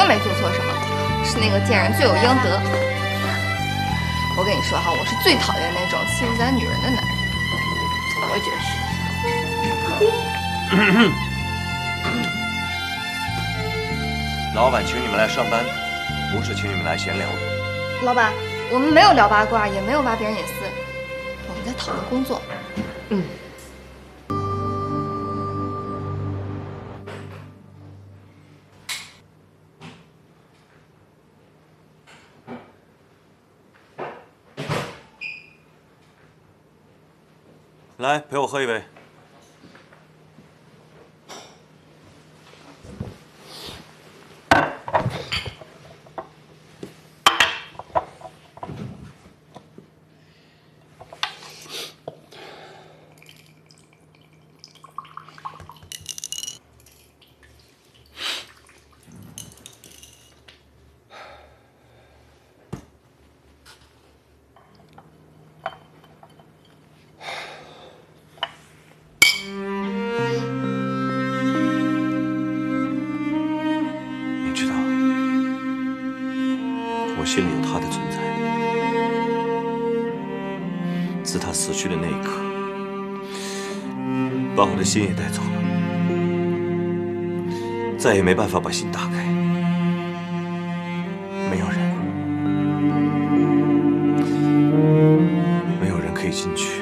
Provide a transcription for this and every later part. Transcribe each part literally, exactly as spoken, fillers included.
定没做错什么，是那个贱人罪有应得。我跟你说哈，我是最讨厌那种欺负咱女人的男人，我也觉得是。老板请你们来上班，不是请你们来闲聊。老板，我们没有聊八卦，也没有挖别人隐私，我们在讨论工作。嗯。 来，陪我喝一杯。心里有他的存在。自他死去的那一刻，把我的心也带走了，再也没办法把心打开。没有人，没有人可以进去。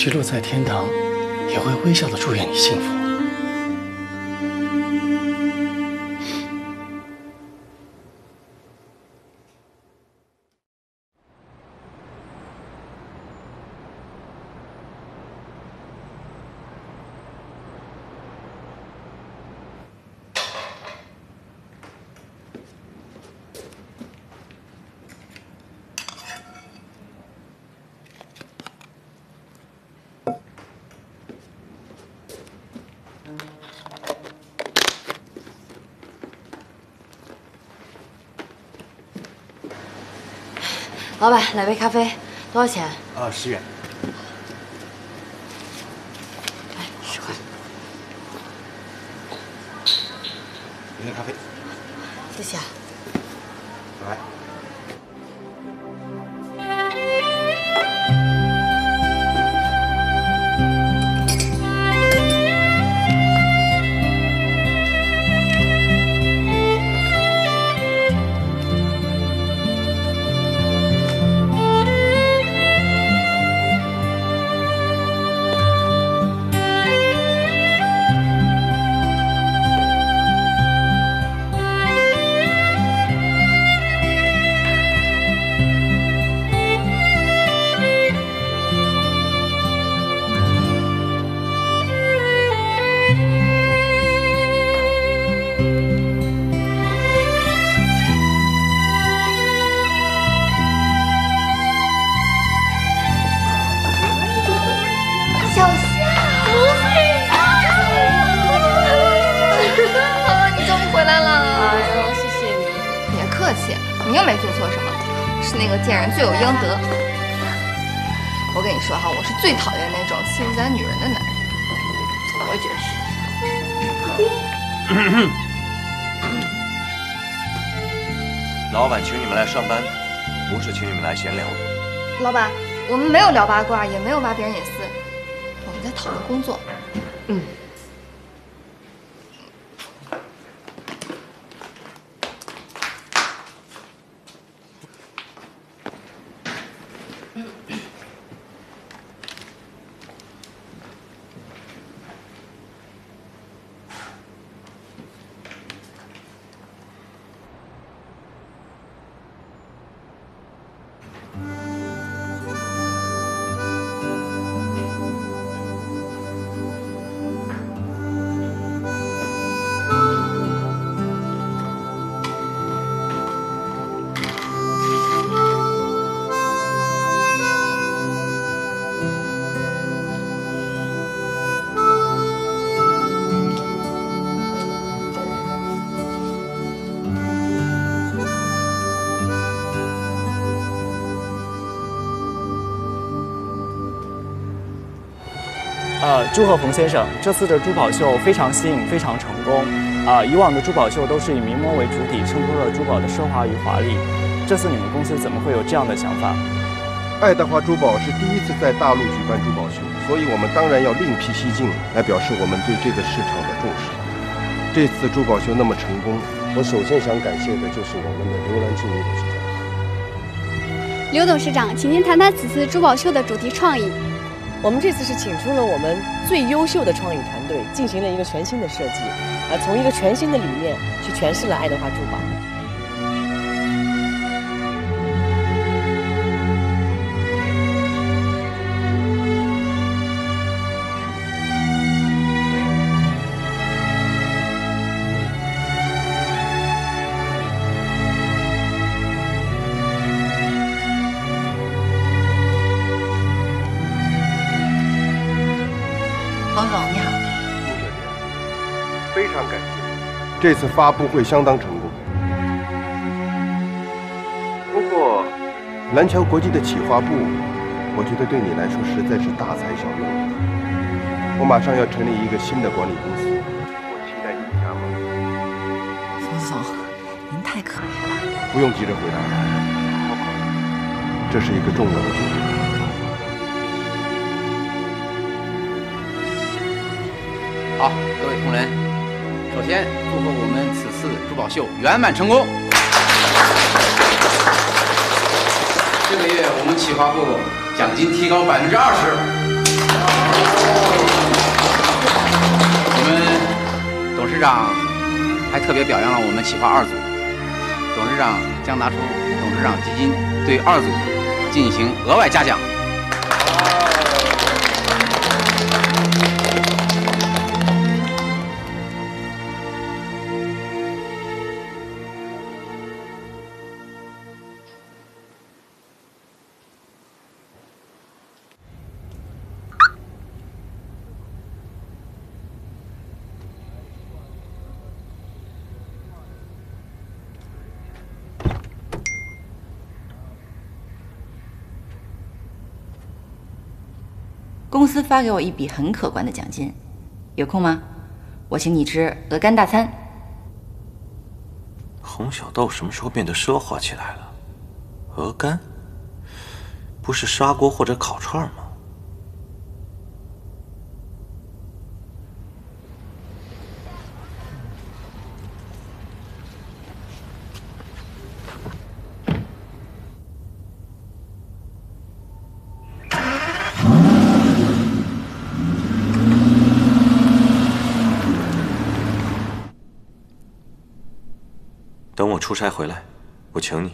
徐璐在天堂也会微笑的祝愿你幸福。老板，来杯咖啡，多少钱？啊，十元。来，十块。您的咖啡。谢谢啊。来。罪有应得。我跟你说哈，我是最讨厌那种欺负咱女人的男人，我也觉得是。老板请你们来上班，不是请你们来闲聊。老板，我们没有聊八卦，也没有挖别人隐私，我们在讨论工作。嗯。呃，朱鹤逢先生，这次的珠宝秀非常新颖，非常成功。啊、呃，以往的珠宝秀都是以民模为主体，衬托了珠宝的奢华与华丽。这次你们公司怎么会有这样的想法？爱德华珠宝是第一次在大陆举办珠宝秀，所以我们当然要另辟蹊径，来表示我们对这个市场的重视。这次珠宝秀那么成功，我首先想感谢的就是我们的刘兰庆刘董事长。刘董事长，请您谈谈此次珠宝秀的主题创意。 我们这次是请出了我们最优秀的创意团队，进行了一个全新的设计，啊、呃，从一个全新的理念去诠释了爱德华珠宝。冯总你好，陆小姐，非常感谢，这次发布会相当成功。不过，蓝桥国际的企划部，我觉得对你来说实在是大材小用。我马上要成立一个新的管理公司，我期待你的加盟。冯总，您太可爱了。不用急着回答，这是一个重要的决定。 好，各位同仁，首先祝贺我们此次珠宝秀圆满成功。这个月我们企划部奖金提高百分之二十，我们董事长还特别表扬了我们企划二组，董事长将拿出董事长基金对二组进行额外嘉奖。 公司发给我一笔很可观的奖金，有空吗？我请你吃鹅肝大餐。红小豆什么时候变得奢华起来了？鹅肝？不是砂锅或者烤串吗？等我出差回来，我请你。